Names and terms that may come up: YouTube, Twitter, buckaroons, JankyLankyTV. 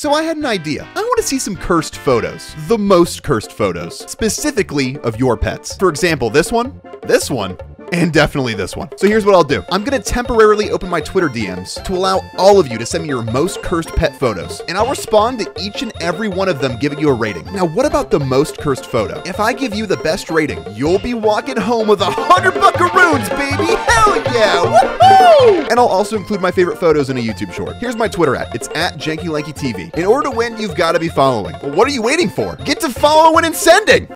So I had an idea. I want to see some cursed photos. The most cursed photos, specifically of your pets. For example, this one, and definitely this one. So here's what I'll do. I'm gonna temporarily open my Twitter DMs to allow all of you to send me your most cursed pet photos, and I'll respond to each and every one of them giving you a rating. Now, what about the most cursed photo? If I give you the best rating, you'll be walking home with 100 buckaroons, baby! Hell yeah! Woohoo! And I'll also include my favorite photos in a YouTube short. Here's my Twitter at. It's at JankyLankyTV. In order to win, you've gotta be following. Well, what are you waiting for? Get to following and sending!